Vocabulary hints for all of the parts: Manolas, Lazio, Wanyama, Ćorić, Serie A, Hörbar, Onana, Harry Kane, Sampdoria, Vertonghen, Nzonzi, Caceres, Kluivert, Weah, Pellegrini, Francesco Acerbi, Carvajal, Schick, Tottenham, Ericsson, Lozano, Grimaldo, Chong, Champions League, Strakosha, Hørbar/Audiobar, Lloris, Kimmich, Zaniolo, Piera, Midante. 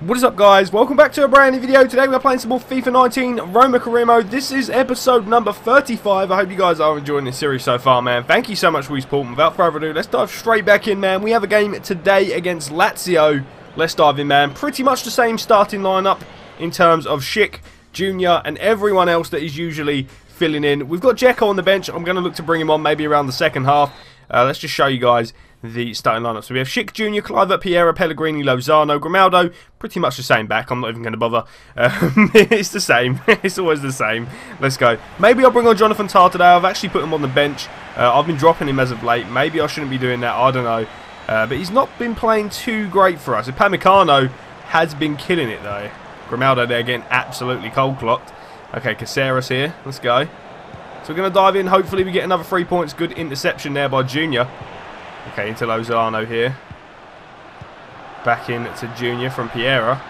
What is up, guys? Welcome back to a brand new video. Today we're playing some more FIFA 19 Roma Career Mode. This is episode number 35. I hope you guys are enjoying this series so far, man. Thank you so much for your support. Without further ado, let's dive straight back in, man. We have a game today against Lazio. Let's dive in, man. Pretty much the same starting lineup in terms of Schick, Junior, and everyone else that is usually filling in. We've got Dzeko on the bench. I'm going to look to bring him on maybe around the second half. Let's just show you guys the starting lineup. So we have Schick, Junior, Cliver, Piera, Pellegrini, Lozano, Grimaldo. Pretty much the same back. I'm not even going to bother. It's the same. It's always the same. Let's go. Maybe I'll bring on Jonathan Tah today. I've actually put him on the bench. I've been dropping him as of late. Maybe I shouldn't be doing that. I don't know. But he's not been playing too great for us. Upamecano has been killing it, though. Grimaldo there getting absolutely cold-clocked. Okay, Caceres here. Let's go. So we're going to dive in. Hopefully we get another 3 points. Good interception there by Junior. Okay, into Lozano here. Back in to Junior from Piera.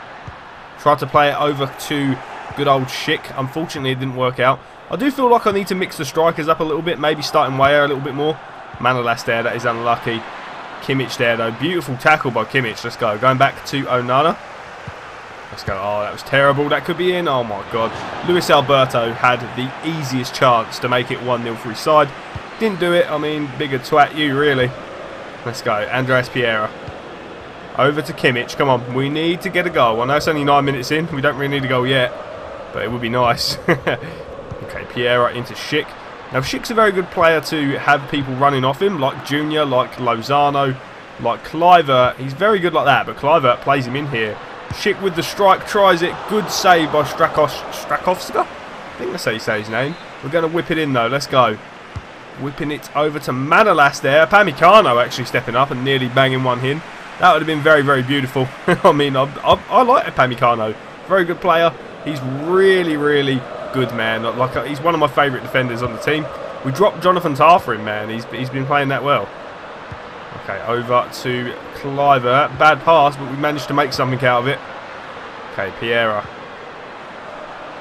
Tried to play it over to good old Schick. Unfortunately, it didn't work out. I do feel like I need to mix the strikers up a little bit. Maybe starting Weah a little bit more. Manolas there. That is unlucky. Kimmich there, though. Beautiful tackle by Kimmich. Let's go. Going back to Onana. Let's go. Oh, that was terrible. That could be in. Oh, my God. Luis Alberto had the easiest chance to make it 1-0 for his side. Didn't do it. I mean, bigger twat you, really. Let's go. Andres Piera. Over to Kimmich. Come on. We need to get a goal. I know it's only 9 minutes in. We don't really need a goal yet. But it would be nice. Okay, Piera into Schick. Now, Schick's a very good player to have people running off him, like Junior, like Lozano, like Kluivert. He's very good like that, but Kluivert plays him in here. Schick with the strike. Tries it. Good save by Strakosha. I think that's how you say his name. We're going to whip it in, though. Let's go. Whipping it over to Manolas there. Upamecano actually stepping up and nearly banging one in. That would have been very, very beautiful. I mean, I like Upamecano. Very good player. He's really, really good, man. Like he's one of my favourite defenders on the team. We dropped Jonathan Tah for him, man. He's been playing that well. Okay, over to Cliver. Bad pass, but we managed to make something out of it. Okay, Piera.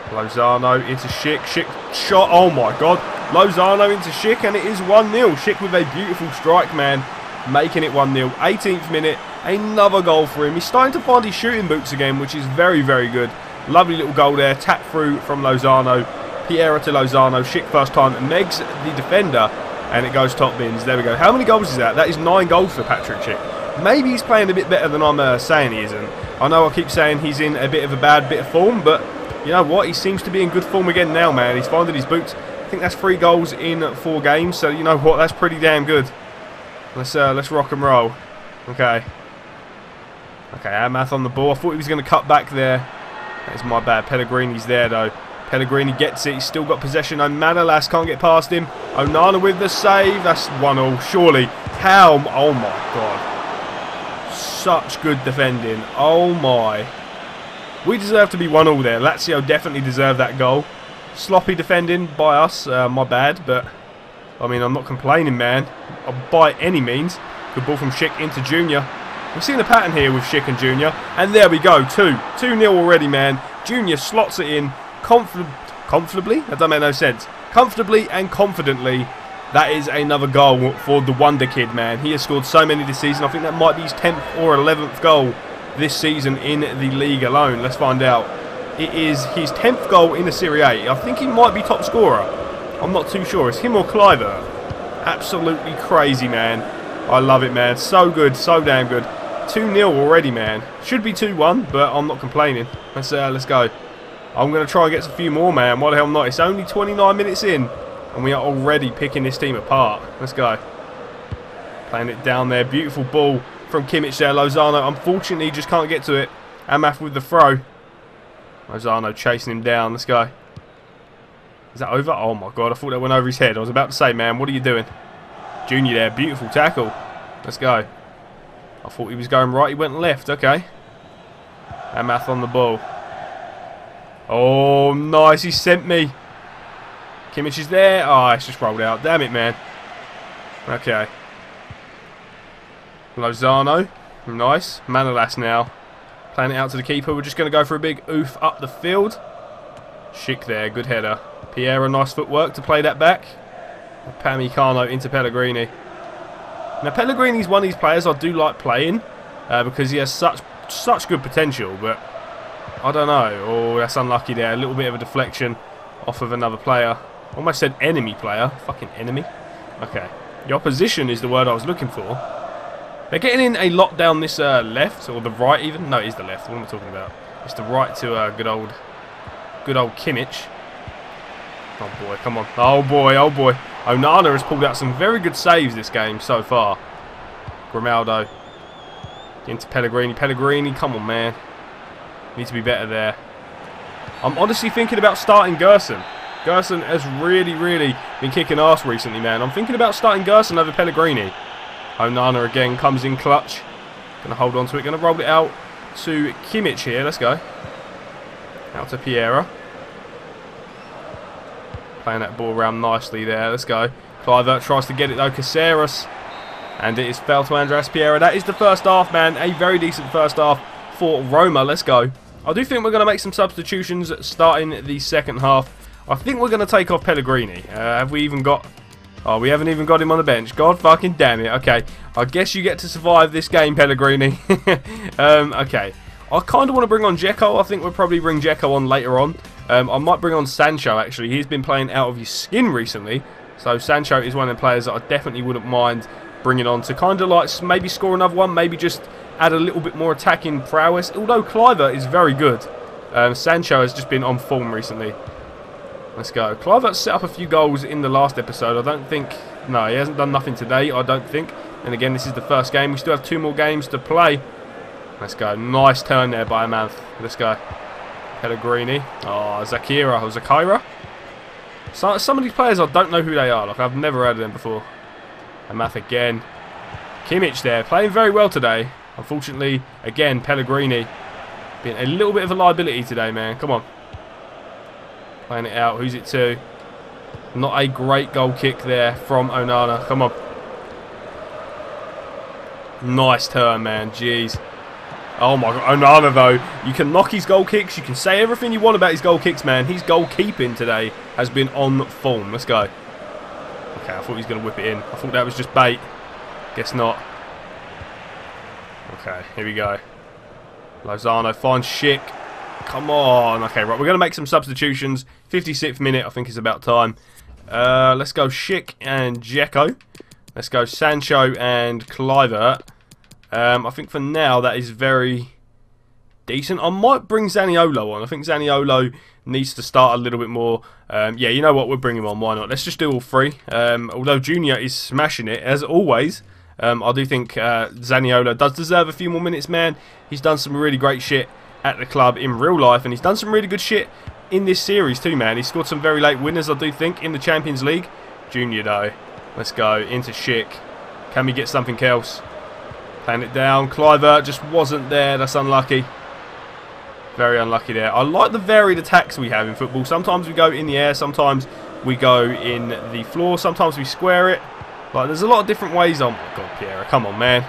Lozano into Schick. Schick shot. Oh, my God. Lozano into Schick, and it is 1-0. Schick with a beautiful strike, man, making it 1-0. 18th minute, another goal for him. He's starting to find his shooting boots again, which is very, very good. Lovely little goal there, tap through from Lozano. Piera to Lozano, Schick first time, negs the defender, and it goes top bins. There we go. How many goals is that? That is 9 goals for Patrick Schick. Maybe he's playing a bit better than I'm saying he isn't. I know I keep saying he's in a bit of a bad bit of form, but you know what? He seems to be in good form again now, man. He's finding his boots. I think that's 3 goals in 4 games, so you know what, that's pretty damn good. Let's rock and roll. Okay. Okay, Amath on the ball. I thought he was going to cut back there. That is my bad. Pellegrini's there, though. Pellegrini gets it. He's still got possession. Manolas can't get past him. Onana with the save. That's 1-0, surely. How? Oh, my God. Such good defending. Oh, my. We deserve to be 1-1 there. Lazio definitely deserved that goal. Sloppy defending by us, my bad, but I mean, I'm not complaining, man, by any means. Good ball from Schick into Junior. We've seen a pattern here with Schick and Junior, and there we go, 2-0 already, man. Junior slots it in comfortably, that doesn't make no sense, comfortably and confidently. That is another goal for the Wonder Kid, man. He has scored so many this season. I think that might be his 10th or 11th goal this season in the league alone. Let's find out. It is his 10th goal in the Serie A. I think he might be top scorer. I'm not too sure. It's him or Cliver. Absolutely crazy, man. I love it, man. So good. So damn good. 2-0 already, man. Should be 2-1, but I'm not complaining. Let's go. I'm going to try and get a few more, man. Why the hell not? It's only 29 minutes in, and we are already picking this team apart. Let's go. Playing it down there. Beautiful ball from Kimmich there. Lozano, unfortunately, just can't get to it. Amath with the throw. Lozano chasing him down. Let's go. Is that over? Oh, my God. I thought that went over his head. I was about to say, man, what are you doing? Junior there. Beautiful tackle. Let's go. I thought he was going right. He went left. Okay. Amath on the ball. Oh, nice. He sent me. Kimmich is there. Oh, it's just rolled out. Damn it, man. Okay. Lozano. Nice. Manolas now. Playing it out to the keeper. We're just going to go for a big oof up the field. Schick there. Good header. Piera, nice footwork to play that back. Upamecano into Pellegrini. Now, Pellegrini's one of these players I do like playing because he has such such good potential, but I don't know. Oh, that's unlucky there. A little bit of a deflection off of another player. Almost said enemy player. Fucking enemy. Okay. The opposition is the word I was looking for. They're getting in a lot down this left, or the right even. No, it is the left. What am I talking about? It's the right to good old Kimmich. Oh boy, come on. Oh boy, oh boy. Onana has pulled out some very good saves this game so far. Grimaldo. Into Pellegrini. Pellegrini, come on, man. Need to be better there. I'm honestly thinking about starting Gerson. Gerson has really been kicking ass recently, man. I'm thinking about starting Gerson over Pellegrini. Onana again comes in clutch. Going to hold on to it. Going to roll it out to Kimmich here. Let's go. Out to Piera. Playing that ball around nicely there. Let's go. Cliver tries to get it though. Caceres. And it is foul to Andreas Piera. That is the first half, man. A very decent first half for Roma. Let's go. I do think we're going to make some substitutions starting the second half. I think we're going to take off Pellegrini. Have we even got... Oh, we haven't even got him on the bench. God fucking damn it. Okay. I guess you get to survive this game, Pellegrini. Okay. I kind of want to bring on Dzeko. I think we'll probably bring Dzeko on later on. I might bring on Sancho, actually. He's been playing out of his skin recently. So Sancho is one of the players that I definitely wouldn't mind bringing on to kind of like maybe score another one, maybe just add a little bit more attacking prowess. Although Kluivert is very good. Sancho has just been on form recently. Let's go. Kluivert set up a few goals in the last episode. I don't think... No, he hasn't done nothing today, I don't think. And again, this is the first game. We still have two more games to play. Let's go. Nice turn there by Amanth. Let's go. Pellegrini. Oh, Zakira. Or Zakira. So, some of these players, I don't know who they are. Like, I've never heard of them before. Amanth again. Kimmich there. Playing very well today. Unfortunately, again, Pellegrini. Being a little bit of a liability today, man. Come on. Playing it out. Who's it to? Not a great goal kick there from Onana. Come on. Nice turn, man. Jeez. Oh, my God. Onana, though. You can knock his goal kicks. You can say everything you want about his goal kicks, man. His goalkeeping today has been on form. Let's go. Okay, I thought he was going to whip it in. I thought that was just bait. Guess not. Okay, here we go. Lozano finds Schick. Come on. Okay, right. We're going to make some substitutions. 56th minute. I think it's about time. Let's go Schick and Dzeko. Let's go Sancho and Kluivert. I think for now that is very decent. I might bring Zaniolo on. I think Zaniolo needs to start a little bit more. Yeah, you know what? We'll bring him on. Why not? Let's just do all three. Although Junior is smashing it, as always. I do think Zaniolo does deserve a few more minutes, man. He's done some really great shit at the club in real life, and he's done some really good shit in this series too, man. He scored some very late winners, I do think, in the Champions League. Junior, though. Let's go. Into Schick. Can we get something else? Playing it down. Kluivert just wasn't there. That's unlucky. Very unlucky there. I like the varied attacks we have in football. Sometimes we go in the air. Sometimes we go in the floor. Sometimes we square it. Like, there's a lot of different ways. Oh, my God, Piera. Come on, man.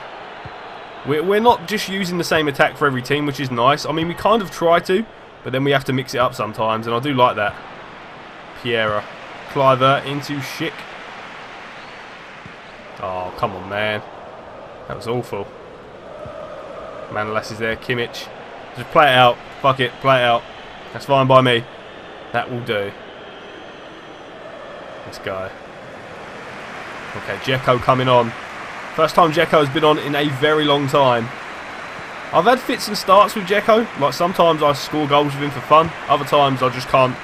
We're not just using the same attack for every team, which is nice. I mean, we kind of try to, but then we have to mix it up sometimes, and I do like that. Piera. Kluivert into Schick. Oh, come on, man. That was awful. Manolas is there. Kimmich. Just play it out. Fuck it. Play it out. That's fine by me. That will do. Let's go. Okay, Dzeko coming on. First time Dzeko has been on in a very long time. I've had fits and starts with Dzeko. Like, sometimes I score goals with him for fun. Other times I just can't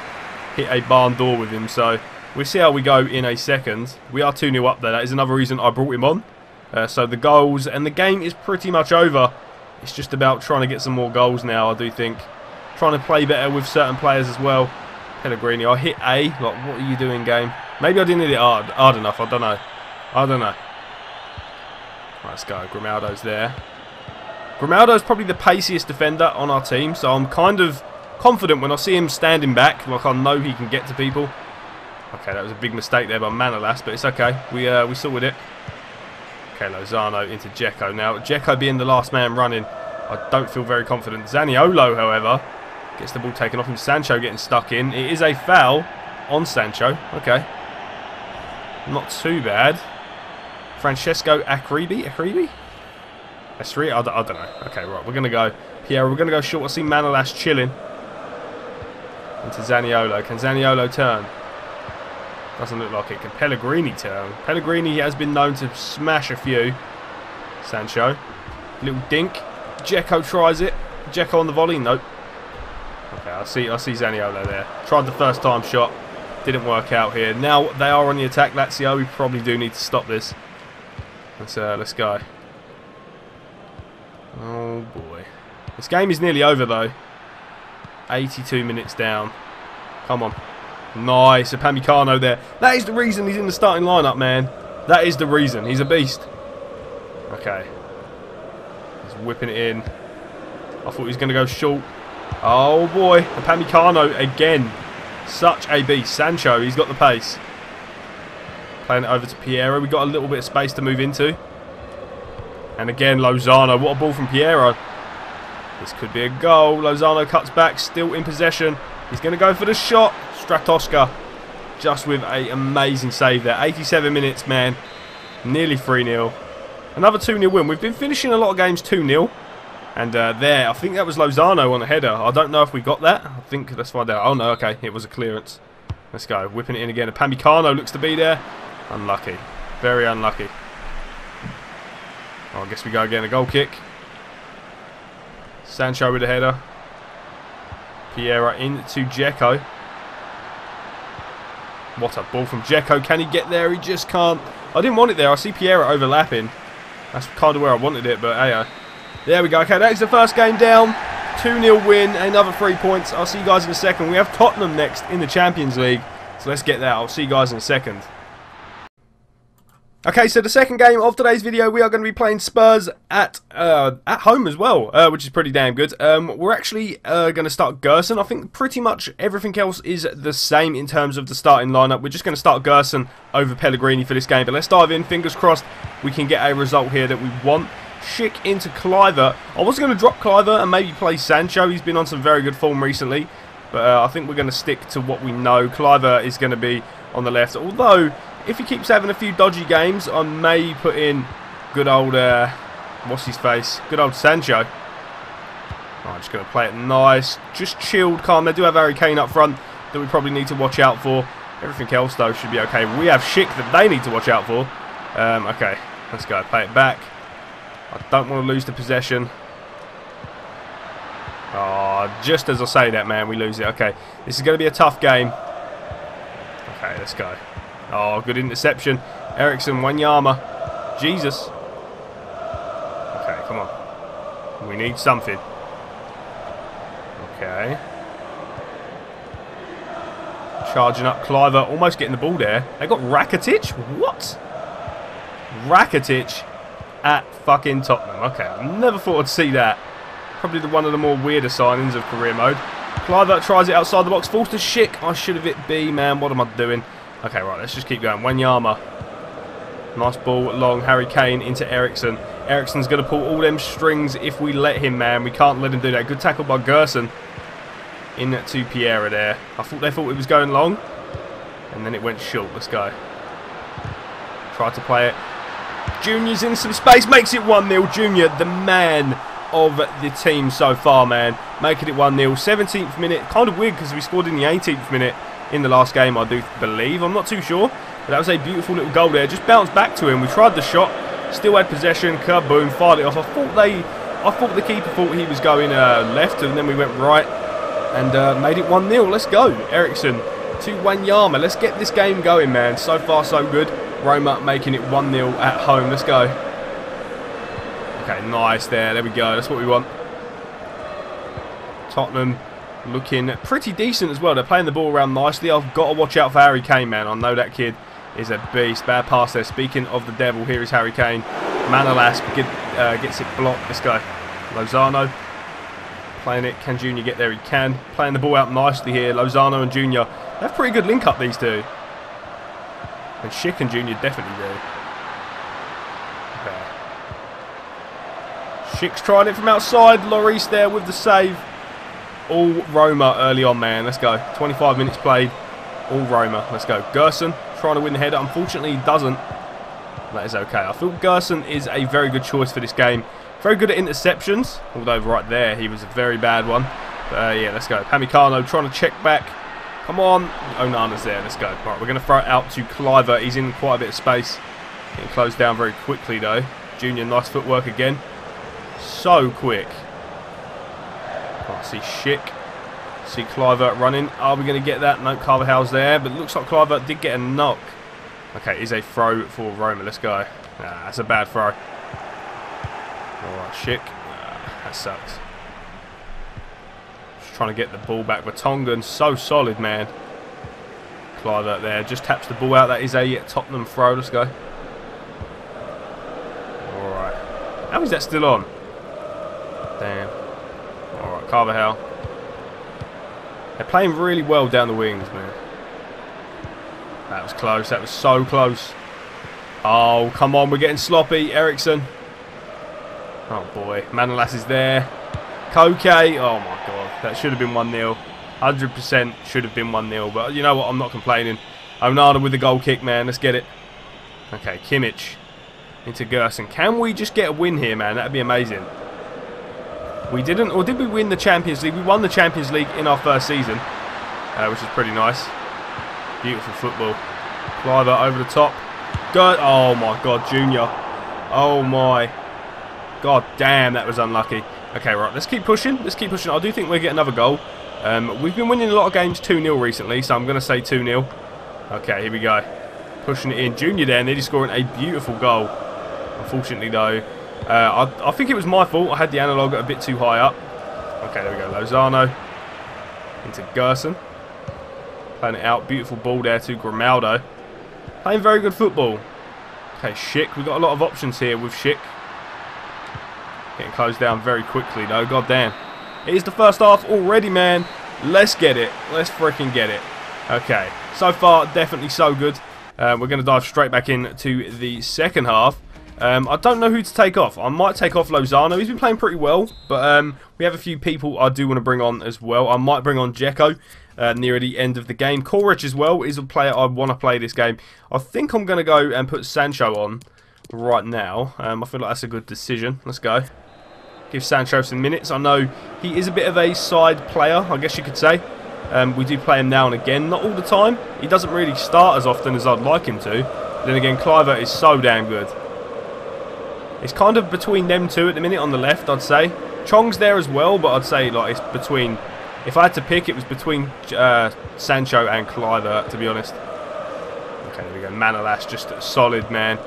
hit a barn door with him. So, we'll see how we go in a second. We are 2-0 up there. That is another reason I brought him on. So, the goals and the game is pretty much over. It's just about trying to get some more goals now, I do think. Trying to play better with certain players as well. Pellegrini, I hit A. Like, what are you doing, game? Maybe I didn't hit it hard enough. I don't know. Let's go. Grimaldo's there. Grimaldo's probably the paciest defender on our team, so I'm kind of confident when I see him standing back. Like, I know he can get to people. Okay, that was a big mistake there by Manolas, but it's okay. We sorted it. Okay, Lozano into Dzeko. Now, Dzeko being the last man running, I don't feel very confident. Zaniolo, however, gets the ball taken off him. Sancho getting stuck in. It is a foul on Sancho. Okay. Not too bad. Francesco Acerbi. That's three. I don't know. Okay, right. We're going to go Piera. We're going to go short. I see Manolas chilling. Into Zaniolo. Can Zaniolo turn? Doesn't look like it. Can Pellegrini turn? Pellegrini has been known to smash a few. Sancho. Little dink. Dzeko tries it. Dzeko on the volley. Nope. Okay, I see Zaniolo there. Tried the first time shot. Didn't work out here. Now they are on the attack, Lazio. We probably do need to stop this. Let's go. Oh boy. This game is nearly over though. 82 minutes down. Come on. Nice. Upamecano there. That is the reason he's in the starting lineup, man. That is the reason. He's a beast. Okay. He's whipping it in. I thought he was going to go short. Oh boy. Upamecano again. Such a beast. Sancho, he's got the pace. Playing it over to Piero. We've got a little bit of space to move into. And again, Lozano. What a ball from Piero. This could be a goal. Lozano cuts back. Still in possession. He's going to go for the shot. Strakosha just with an amazing save there. 87 minutes, man. Nearly 3-0. Another 2-0 win. We've been finishing a lot of games 2-0. And there, I think that was Lozano on the header. I don't know if we got that. I think that's why there. Oh, no, okay. It was a clearance. Let's go. Whipping it in again. Upamecano looks to be there. Unlucky. Very unlucky. Oh, I guess we go again. A goal kick. Sancho with a header. Piera into Dzeko. What a ball from Dzeko. Can he get there? He just can't. I didn't want it there. I see Piera overlapping. That's kind of where I wanted it, but hey. There we go. Okay, that is the first game down. 2-0 win, another 3 points. I'll see you guys in a second. We have Tottenham next in the Champions League. So let's get that. I'll see you guys in a second. Okay, so the second game of today's video, we are going to be playing Spurs at home as well, which is pretty damn good. We're actually going to start Gerson. I think pretty much everything else is the same in terms of the starting lineup. We're just going to start Gerson over Pellegrini for this game. But let's dive in. Fingers crossed we can get a result here that we want. Schick into Cliver. I was going to drop Cliver and maybe play Sancho. He's been on some very good form recently. But I think we're going to stick to what we know. Cliver is going to be on the left. Although, if he keeps having a few dodgy games, I may put in good old... what's-his-face? Good old Sancho. Oh, I'm just going to play it nice. Just chilled, calm. They do have Harry Kane up front that we probably need to watch out for. Everything else, though, should be okay. We have Schick that they need to watch out for. Okay, let's go. Play it back. I don't want to lose the possession. Oh, just as I say that, man, we lose it. Okay, this is going to be a tough game. Okay, let's go. Oh, good interception. Ericsson, Wanyama. Jesus. Okay, come on. We need something. Okay. Charging up Cliver. Almost getting the ball there. They got Rakitic? What? Rakitic at fucking Tottenham. Okay, I never thought I'd see that. Probably one of the more weirder signings of career mode. Kluivert tries it outside the box. Falls to Schick. I should have it be, man. What am I doing? Okay, right. Let's just keep going. Wanyama. Nice ball long. Harry Kane into Ericsson. Ericsson's going to pull all them strings if we let him, man. We can't let him do that. Good tackle by Gerson. In to Piera there. I thought they thought it was going long. And then it went short. Let's go. Try to play it. Junior's in some space. Makes it 1-0. Junior, the man of the team so far, man. Making it 1-0. 17th minute. Kind of weird because we scored in the 18th minute in the last game, I do believe. I'm not too sure. But that was a beautiful little goal there. Just bounced back to him. We tried the shot. Still had possession. Kaboom. Fired it off. I thought the keeper thought he was going left, and then we went right and made it 1-0. Let's go. Ericsson to Wanyama. Let's get this game going, man. So far, so good. Roma making it 1-0 at home. Let's go. Okay, nice there. There we go. That's what we want. Tottenham looking pretty decent as well. They're playing the ball around nicely. I've got to watch out for Harry Kane, man. I know that kid is a beast. Bad pass there. Speaking of the devil, here is Harry Kane. Manolas gets it blocked. Let's go. Lozano playing it. Can Junior get there? He can. Playing the ball out nicely here. Lozano and Junior. They have pretty good link up, these two. And Schick and Junior definitely do. Okay. Schick's trying it from outside. Lloris there with the save. All Roma early on, man. Let's go. 25 minutes played. All Roma. Let's go. Gerson trying to win the header. Unfortunately, he doesn't. That is okay. I feel Gerson is a very good choice for this game. Very good at interceptions, although right there he was a very bad one. But yeah, let's go. Upamecano trying to check back. Come on. Onana's there. Let's go. Right, we're going to throw it out to Cliver. He's in quite a bit of space. Getting closed down very quickly, though. Junior, nice footwork again. So quick. Oh, I see Schick. See Kluivert running. Are we going to get that? No, Carvajal's there. But it looks like Kluivert did get a knock. Okay, is a throw for Roma. Let's go. That's a bad throw. Alright, Schick. That sucks. Just trying to get the ball back. Vertonghen, so solid, man. Kluivert there. Just taps the ball out. That is a Tottenham throw. Let's go. Alright. How is that still on? Damn. Alright, Carvajal. They're playing really well down the wings, man. That was close. That was so close. Oh, come on. We're getting sloppy. Ericsson. Oh, boy. Manolas is there. Koke. Oh, my God. That should have been 1-0. 100% should have been 1-0. But you know what? I'm not complaining. Onana with the goal kick, man. Let's get it. Okay, Kimmich into Gerson. Can we just get a win here, man? That would be amazing. We didn't, or did we win the Champions League? We won the Champions League in our first season, which is pretty nice. Beautiful football. Kluivert over the top. Good. Oh, my God, Junior. Oh, my. God damn, that was unlucky. Okay, right, let's keep pushing. Let's keep pushing. I do think we'll get another goal. We've been winning a lot of games 2-0 recently, so I'm going to say 2-0. Okay, here we go. Pushing it in. Junior there, nearly scoring a beautiful goal. Unfortunately, though, I think it was my fault. I had the analogue a bit too high up. Okay, there we go. Lozano into Gerson. Playing it out. Beautiful ball there to Grimaldo. Playing very good football. Okay, Schick. We've got a lot of options here with Schick. Getting closed down very quickly, though. God damn. It is the first half already, man. Let's get it. Let's freaking get it. Okay. So far, definitely so good. We're going to dive straight back into the second half. I don't know who to take off. I might take off Lozano. He's been playing pretty well, but we have a few people I do want to bring on as well. I might bring on Dzeko near the end of the game. Ćorić as well is a player I want to play this game. I think I'm going to go and put Sancho on right now. I feel like that's a good decision. Let's go. Give Sancho some minutes. I know he is a bit of a side player, I guess you could say. We do play him now and again. Not all the time. He doesn't really start as often as I'd like him to. But then again, Kluivert is so damn good. It's kind of between them two at the minute on the left, I'd say. Chong's there as well, but I'd say like it's between... If I had to pick, it was between Sancho and Kluivert, to be honest. Okay, there we go. Manolas, just solid, man.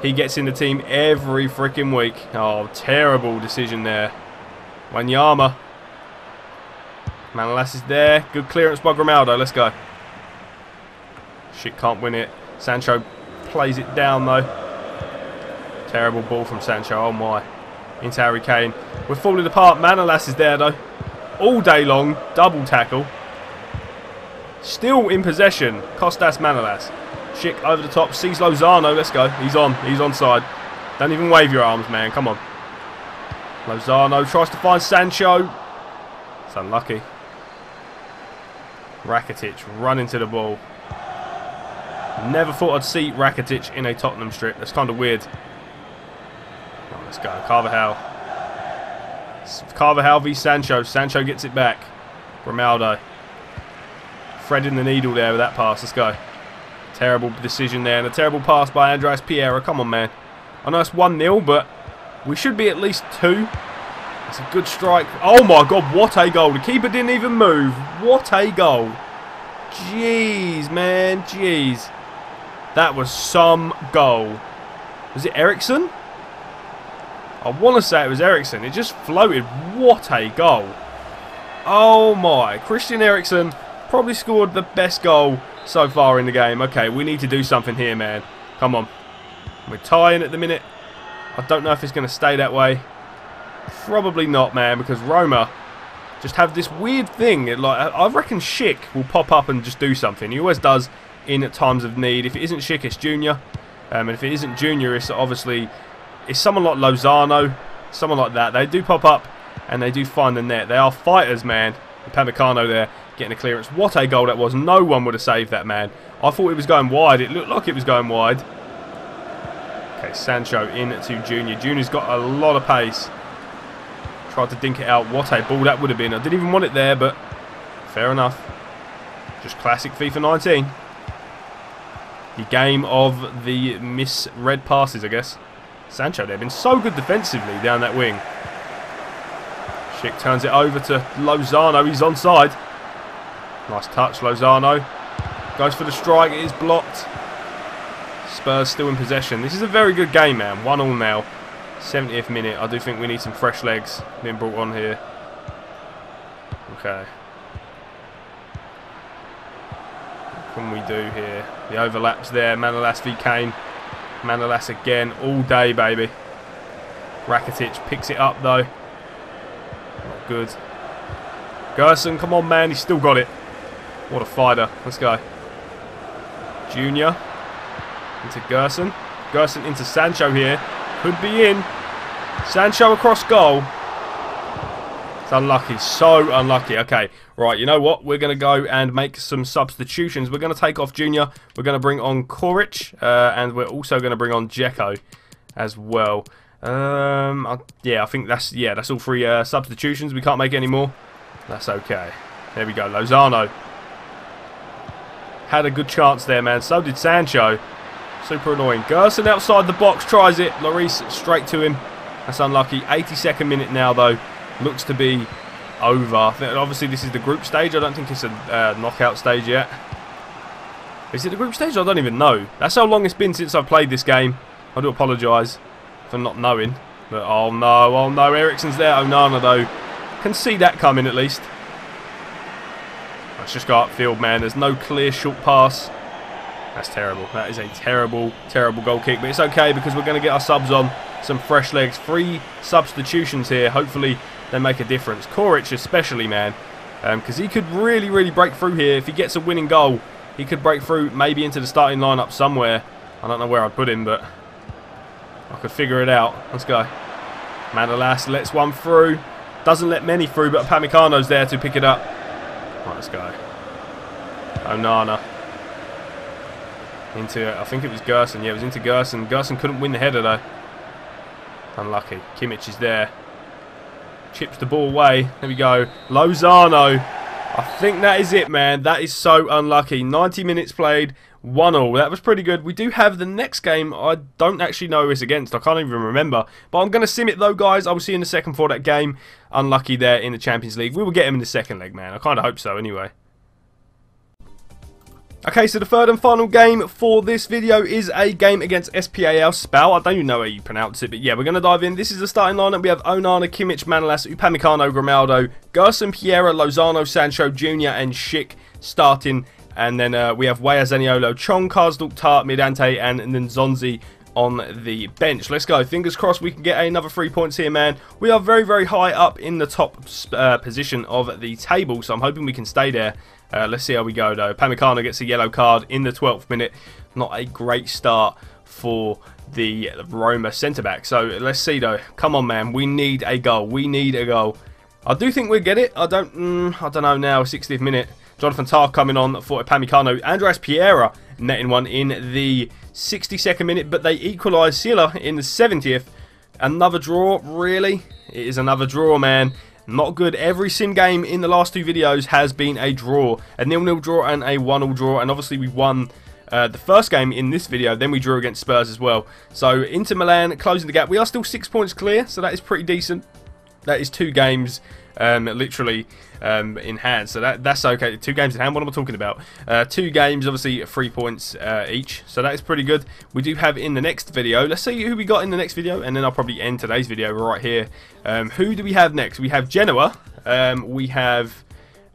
He gets in the team every freaking week. Oh, terrible decision there. Wanyama. Manolas is there. Good clearance by Grimaldo. Let's go. Shit, can't win it. Sancho plays it down, though. Terrible ball from Sancho. Oh, my. Into Harry Kane. We're falling apart. Manolas is there, though. All day long. Double tackle. Still in possession. Kostas Manolas. Schick over the top, sees Lozano, let's go, he's on, he's onside. Don't even wave your arms, man, come on. Lozano tries to find Sancho. It's unlucky. Rakitic running to the ball. Never thought I'd see Rakitic in a Tottenham strip, that's kind of weird. Oh, let's go, Carvajal. Carvajal v Sancho, Sancho gets it back. Grimaldo. Threading the needle there with that pass, let's go. Terrible decision there, and a terrible pass by Andres Piera. Come on, man. I know it's 1-0, but we should be at least 2. It's a good strike. Oh, my God, what a goal. The keeper didn't even move. What a goal. Jeez, man, jeez. That was some goal. Was it Ericsson? I want to say it was Ericsson. It just floated. What a goal. Oh, my. Christian Ericsson probably scored the best goal so far in the game. Okay, we need to do something here, man. Come on. We're tying at the minute. I don't know if it's going to stay that way. Probably not, man, because Roma just have this weird thing. Like, I reckon Schick will pop up and just do something. He always does in at times of need. If it isn't Schick, it's Junior. And if it isn't Junior, it's obviously... It's someone like Lozano, someone like that. They do pop up and they do find the net. They are fighters, man. Upamecano there. Getting a clearance. What a goal that was. No one would have saved that, man. I thought it was going wide. It looked like it was going wide. Okay, Sancho in to Junior. Junior's got a lot of pace. Tried to dink it out. What a ball that would have been. I didn't even want it there, but fair enough. Just classic FIFA 19. The game of the misread passes, I guess. Sancho, they've been so good defensively down that wing. Schick turns it over to Lozano. He's onside. Nice touch, Lozano. Goes for the strike. It is blocked. Spurs still in possession. This is a very good game, man. 1-1 now. 70th minute. I do think we need some fresh legs being brought on here. Okay. What can we do here? The overlaps there. Manolas v Kane. Manolas again. All day, baby. Rakitic picks it up, though. Not good. Gerson, come on, man. He's still got it. What a fighter. Let's go. Junior. Into Gerson. Gerson into Sancho here. Could be in. Sancho across goal. It's unlucky. So unlucky. Okay. Right. You know what? We're going to go and make some substitutions. We're going to take off Junior. We're going to bring on Ćorić. And we're also going to bring on Dzeko as well. Yeah, I think that's all three substitutions. We can't make any more. That's okay. There we go. Lozano. Had a good chance there, man. So did Sancho. Super annoying. Gerson outside the box. Tries it. Lloris straight to him. That's unlucky. 82nd minute now, though. Looks to be over. Obviously, this is the group stage. I don't think it's a knockout stage yet. Is it the group stage? I don't even know. That's how long it's been since I've played this game. I do apologise for not knowing. But oh, no. Ericsson's there. Onana, though. Can see that coming, at least. Let's just go upfield, man. There's no clear short pass. That's terrible. That is a terrible, terrible goal kick. But it's okay because we're going to get our subs on. Some fresh legs. Three substitutions here. Hopefully they make a difference. Ćorić especially, man. Because he could really, really break through here. If he gets a winning goal, he could break through maybe into the starting lineup somewhere. I don't know where I'd put him, but I could figure it out. Let's go. Manolas lets one through. Doesn't let many through, but Upamecano's there to pick it up. Right, let's go. Onana. Into, I think it was Gerson. Yeah, it was into Gerson. Gerson couldn't win the header, though. Unlucky. Kimmich is there. Chips the ball away. There we go. Lozano. I think that is it, man. That is so unlucky. 90 minutes played. 1-1. That was pretty good. We do have the next game. I don't actually know who it's against. I can't even remember. But I'm going to sim it, though, guys. I will see you in the second for that game. Unlucky there in the Champions League. We will get him in the second leg, man. I kind of hope so, anyway. Okay, so the third and final game for this video is a game against SPAL. I don't even know how you pronounce it, but yeah, we're going to dive in. This is the starting lineup. We have Onana, Kimmich, Manolas, Upamecano, Grimaldo, Gerson, Piera, Lozano, Sancho, Junior, and Schick starting. And then we have Weah, Zaniolo, Chong, Karsdorp, Tah, Midante, and Nzonzi on the bench. Let's go. Fingers crossed we can get another 3 points here, man. We are very, very high up in the top position of the table, so I'm hoping we can stay there. Let's see how we go, though. Upamecano gets a yellow card in the 12th minute. Not a great start for the Roma centre-back. So, let's see, though. Come on, man. We need a goal. We need a goal. I do think we'll get it. I don't know now. 60th minute. Jonathan Tah coming on for Upamecano. Andres Pereira netting one in the 62nd minute. But they equalised Silla in the 70th. Another draw, really? It is another draw, man. Not good. Every sim game in the last two videos has been a draw. A 0-0 draw and a 1-1 draw. And obviously we won the first game in this video. Then we drew against Spurs as well. So Inter Milan closing the gap. We are still 6 points clear. So that is pretty decent. That is two games literally in hand. So that's okay. Two games in hand. What am I talking about? Two games, obviously 3 points each. So that is pretty good. We do have in the next video. Let's see who we got in the next video. And then I'll probably end today's video right here. Who do we have next? We have Genoa. We have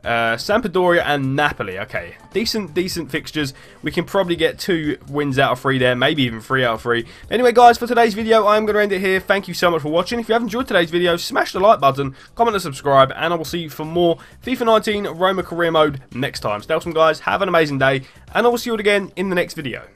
Sampdoria and Napoli. Okay, decent fixtures. We can probably get 2 wins out of 3 there, maybe even 3 out of 3. Anyway, guys, for today's video, I'm going to end it here. Thank you so much for watching. If you have enjoyed today's video, smash the like button, comment and subscribe, and I will see you for more FIFA 19 Roma Career Mode next time. Stay awesome, guys. Have an amazing day, and I will see you all again in the next video.